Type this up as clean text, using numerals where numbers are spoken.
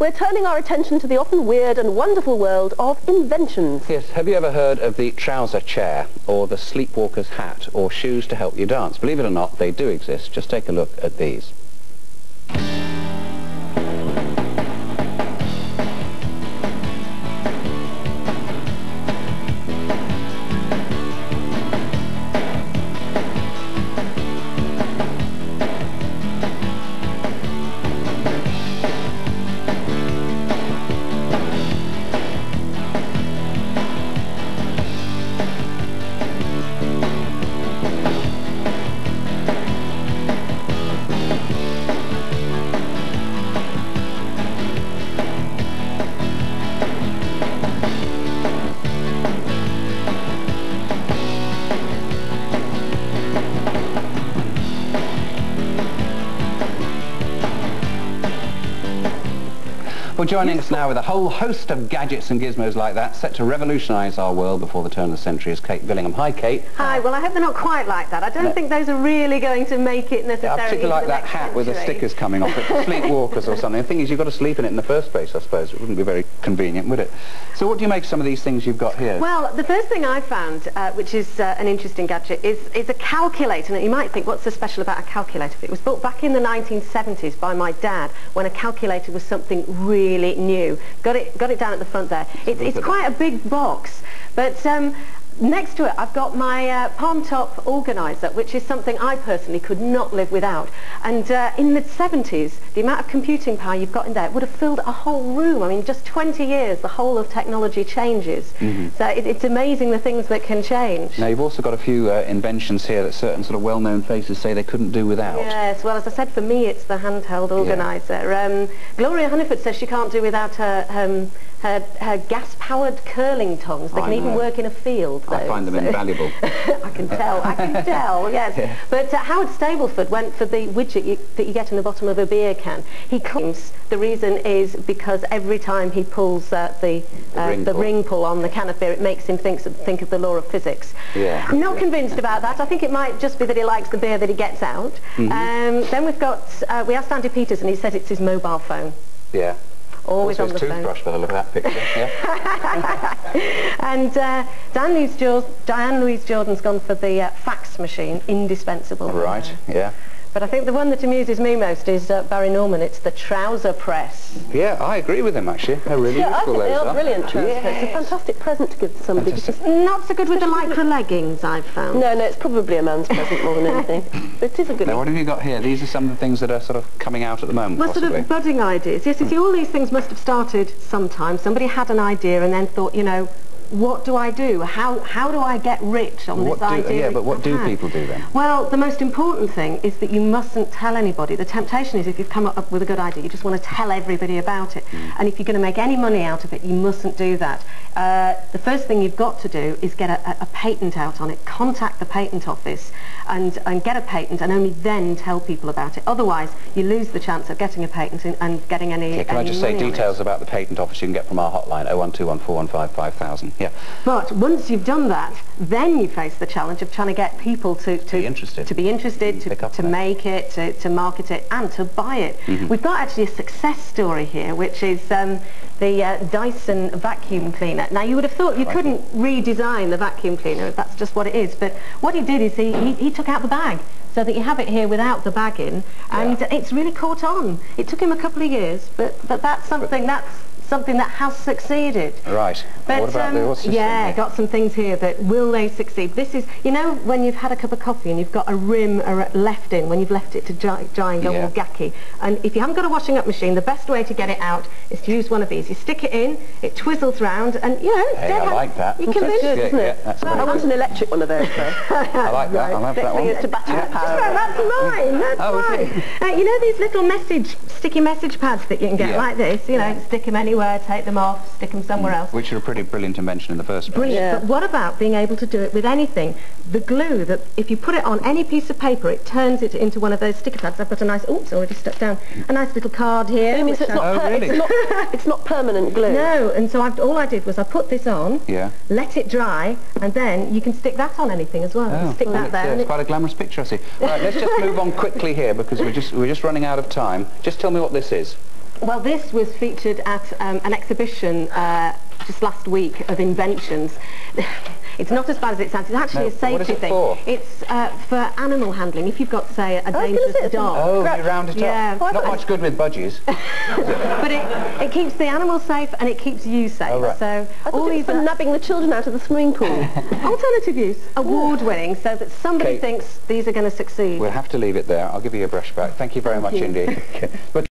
we're turning our attention to the often weird and wonderful world of inventions. Yes, have you ever heard of the trouser chair, or the sleepwalker's hat, or shoes to help you dance? Believe it or not, they do exist. Just take a look at these. Well, joining us now with a whole host of gadgets and gizmos like that, set to revolutionise our world before the turn of the century, is Kate Bellingham. Hi, Kate. Hi. Well, I hope they're not quite like that. I don't think those are really going to make it necessarily. Yeah, I particularly like that hat with the stickers coming off it, sleepwalkers or something. The thing is, you've got to sleep in it in the first place, I suppose. It wouldn't be very convenient, would it? So what do you make of some of these things you've got here? Well, the first thing I found, which is an interesting gadget, is a calculator. And you might think, what's so special about a calculator? It was bought back in the 1970s by my dad, when a calculator was something really new. Got it down at the front there. It's quite a big box, but next to it I've got my palm top organiser, which is something I personally could not live without. And in the 70s, the amount of computing power you've got in there would have filled a whole room. I mean, just 20 years, the whole of technology changes. So it's amazing the things that can change. Now, you've also got a few inventions here that certain sort of well-known faces say they couldn't do without. Yes, well, as I said, for me, it's the handheld organiser. Gloria Hunniford says she can't do without her gas-powered curling tongs. They can even work in a field. Though, I find them invaluable. I can tell, yes. Yeah. But Howard Stableford went for the widget that you get in the bottom of a beer can. He claims the reason is because every time he pulls the ring pull on the can of beer, it makes him think of the law of physics. Yeah. I'm not convinced about that. I think it might just be that he likes the beer that he gets out. Then we've got, we asked Andy Peters, and he said it's his mobile phone. Yeah. Always on the toothbrush phone. By the look at that picture. Yeah. And Diane Louise Jordan's gone for the fax machine, indispensable. Right. Yeah. But I think the one that amuses me most is Barry Norman. It's the trouser press. Yeah, I agree with him, actually. They're really useful, those are. Brilliant trousers. Yes. It's a fantastic present to give to somebody. It's not so good with the lycra leggings, I've found. No, it's probably a man's present more than anything. But it is a good one. Now, what have you got here? These are some of the things that are sort of coming out at the moment, possibly. Sort of budding ideas. Yes, you see, all these things must have started sometime. Somebody had an idea and then thought, you know, what do I do? How do I get rich on this idea? Yeah, but what do people do then? Well, the most important thing is that you mustn't tell anybody. The temptation is, if you've come up with a good idea, you just want to tell everybody about it. And if you're going to make any money out of it, you mustn't do that. The first thing you've got to do is get a patent out on it. Contact the patent office and get a patent, and only then tell people about it. Otherwise, you lose the chance of getting a patent and getting any money. Can I just say details about the patent office you can get from our hotline, 01214155000. Yeah. But once you've done that, then you face the challenge of trying to get people to market it, and to buy it. We've got actually a success story here, which is the Dyson vacuum cleaner. Now, you would have thought you couldn't redesign the vacuum cleaner, that's just what it is, but what he did is he took out the bag, so that you have it here without the bag in, and it's really caught on. It took him a couple of years, but that's something something that has succeeded. Right. But what about the system? Yeah, got some things here that will they succeed. This is, you know, when you've had a cup of coffee and you've got a rim left in, when you've left it to dry and go all gacky. And if you haven't got a washing up machine, the best way to get it out is to use one of these. You stick it in, it twizzles round, and you know, it's dead. I like that. You can do it, isn't it? Yeah, well, I want an electric one of those. I like that. I'll have that one. It's to battery power. That's mine. That's mine. You know these little sticky message pads that you can get like this. You know, stick them anywhere. Take them off, stick them somewhere else. Which are a pretty brilliant invention in the first place. Brilliant, but what about being able to do it with anything? The glue, that if you put it on any piece of paper, it turns it into one of those sticker pads. I've got a nice, it's already stuck down, a nice little card here. So it's not it's not permanent glue? No, and so all I did was I put this on, let it dry, and then you can stick that on anything as well. Stick that there. It's quite a glamorous picture, I see. Right, let's just move on quickly here, because we're just running out of time. Just tell me what this is. Well, this was featured at an exhibition just last week of inventions. It's not as bad as it sounds. It's actually a safety thing. What is it for? It's for animal handling. If you've got, say, a dangerous dog. Oh, you round it up. Well, not much good with budgies. But it keeps the animal safe and it keeps you safe. Oh, right. So all these for nubbing the children out of the swimming pool. Alternative use. Award-winning, so that somebody Kate, thinks these are going to succeed. We'll have to leave it there. I'll give you a brush back. Thank you very much indeed. But